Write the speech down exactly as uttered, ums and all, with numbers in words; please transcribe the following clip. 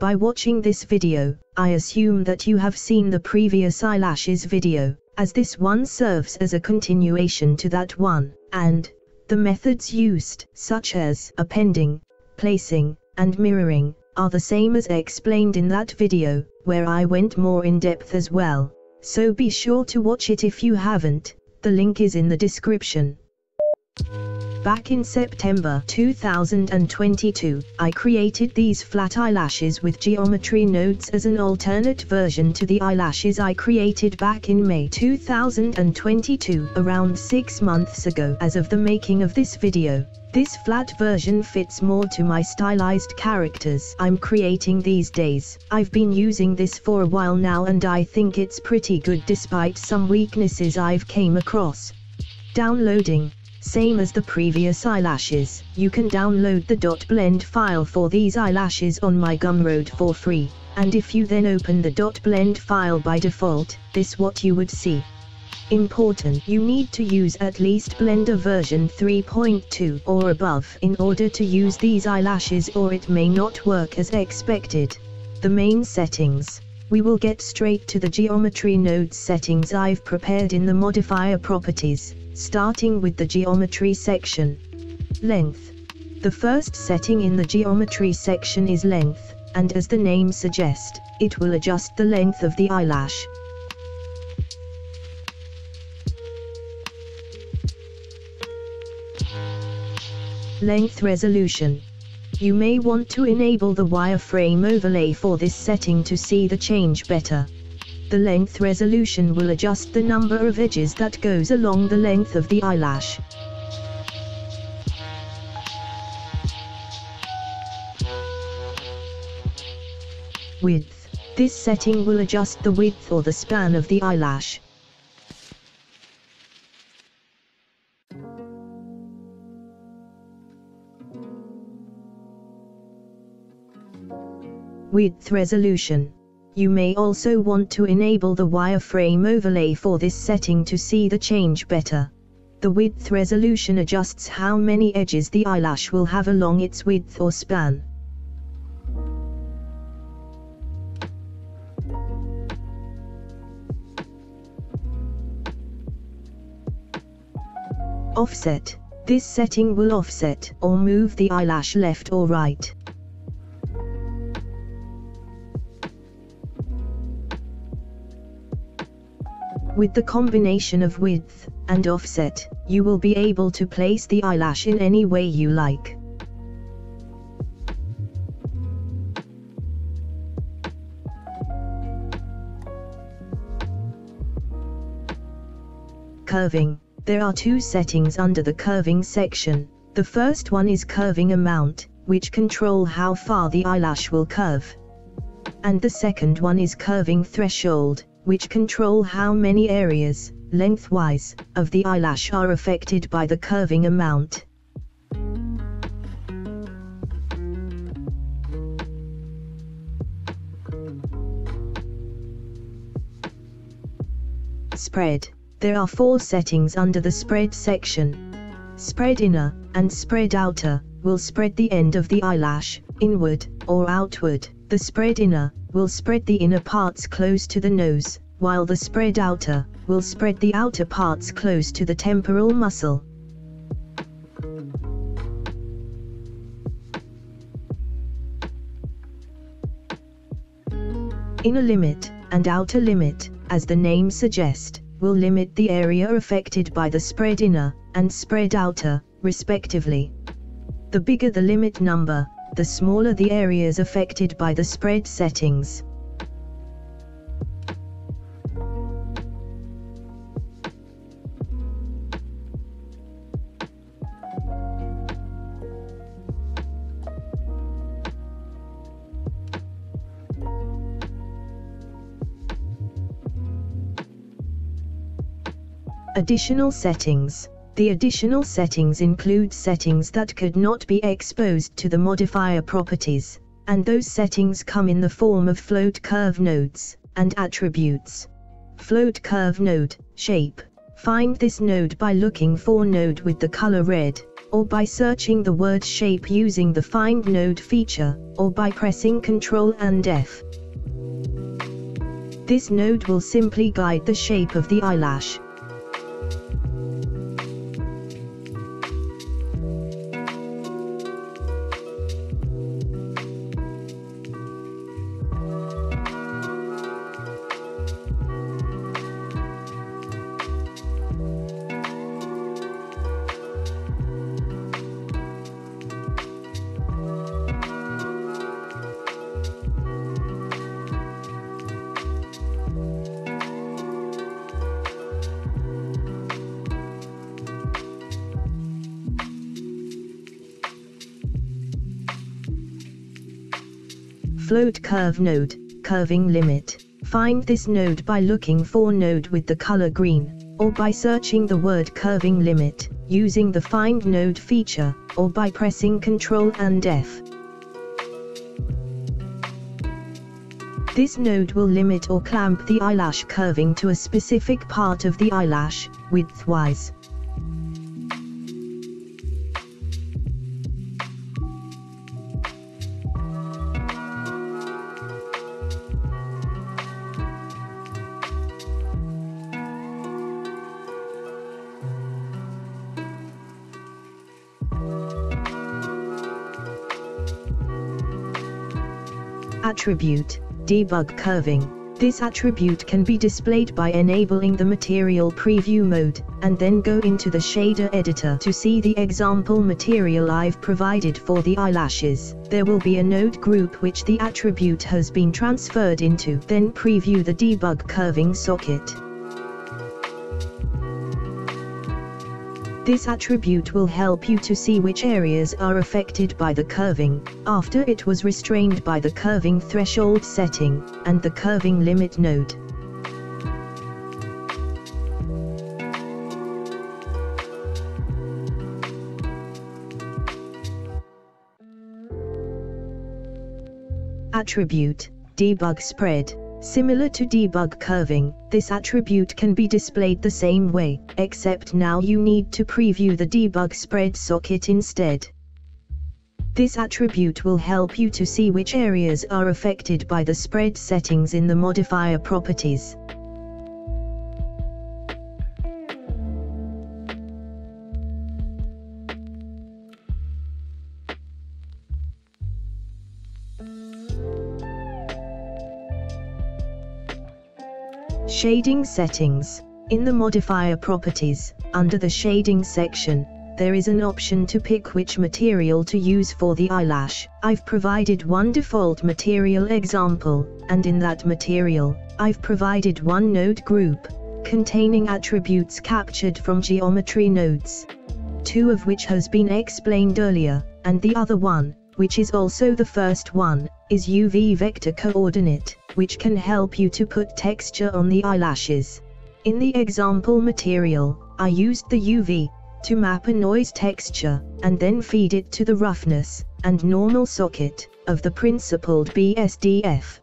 By watching this video, I assume that you have seen the previous eyelashes video, as this one serves as a continuation to that one, and the methods used, such as appending, placing, and mirroring, are the same as explained in that video, where I went more in depth as well. So be sure to watch it if you haven't. The link is in the description. Back in September two thousand twenty-two, I created these flat eyelashes with geometry nodes as an alternate version to the eyelashes I created back in May two thousand twenty-two, around six months ago as of the making of this video. This flat version fits more to my stylized characters I'm creating these days. I've been using this for a while now and I think it's pretty good despite some weaknesses I've came across. Downloading. Same as the previous eyelashes, you can download the .blend file for these eyelashes on my Gumroad for free, and if you then open the .blend file by default, this what you would see. Important, you need to use at least Blender version three point two or above in order to use these eyelashes or it may not work as expected. The main settings. We will get straight to the geometry nodes settings I've prepared in the modifier properties, starting with the geometry section. Length. The first setting in the geometry section is length, and as the name suggests, it will adjust the length of the eyelash. Length resolution. You may want to enable the wireframe overlay for this setting to see the change better. The length resolution will adjust the number of edges that goes along the length of the eyelash. Width. This setting will adjust the width or the span of the eyelash. Width resolution. You may also want to enable the wireframe overlay for this setting to see the change better. The width resolution adjusts how many edges the eyelash will have along its width or span. Offset. This setting will offset or move the eyelash left or right. With the combination of width and offset, you will be able to place the eyelash in any way you like. Curving. There are two settings under the curving section. The first one is curving amount, which control how far the eyelash will curve. And the second one is curving threshold, which control how many areas, lengthwise, of the eyelash are affected by the curving amount. Spread. There are four settings under the spread section. Spread inner and spread outer will spread the end of the eyelash, inward or outward. The spread inner will spread the inner parts close to the nose, while the spread outer will spread the outer parts close to the temporal muscle. Inner limit and outer limit, as the name suggests, will limit the area affected by the spread inner and spread outer, respectively. The bigger the limit number, the smaller the areas affected by the spread settings. Additional settings. The additional settings include settings that could not be exposed to the modifier properties, and those settings come in the form of float curve nodes and attributes. Float curve node, shape. Find this node by looking for node with the color red, or by searching the word shape using the Find Node feature, or by pressing Ctrl and F. This node will simply guide the shape of the eyelash. Float curve node, curving limit. Find this node by looking for node with the color green, or by searching the word curving limit, using the Find Node feature, or by pressing Ctrl and F. This node will limit or clamp the eyelash curving to a specific part of the eyelash, width-wise. Attribute, debug curving. This attribute can be displayed by enabling the Material Preview mode, and then go into the Shader Editor to see the example material I've provided for the eyelashes. There will be a node group which the attribute has been transferred into. Then preview the debug curving socket. This attribute will help you to see which areas are affected by the curving, after it was restrained by the curving threshold setting, and the curving limit node. Attribute, debug spread. Similar to debug curving, this attribute can be displayed the same way, except now you need to preview the debug spread socket instead. This attribute will help you to see which areas are affected by the spread settings in the modifier properties. Shading settings. In the modifier properties, under the shading section, there is an option to pick which material to use for the eyelash. I've provided one default material example, and in that material, I've provided one node group, containing attributes captured from geometry nodes, two of which has been explained earlier, and the other one, which is also the first one, is U V vector coordinate, which can help you to put texture on the eyelashes. In the example material, I used the U V to map a noise texture, and then feed it to the roughness and normal socket of the principled B S D F.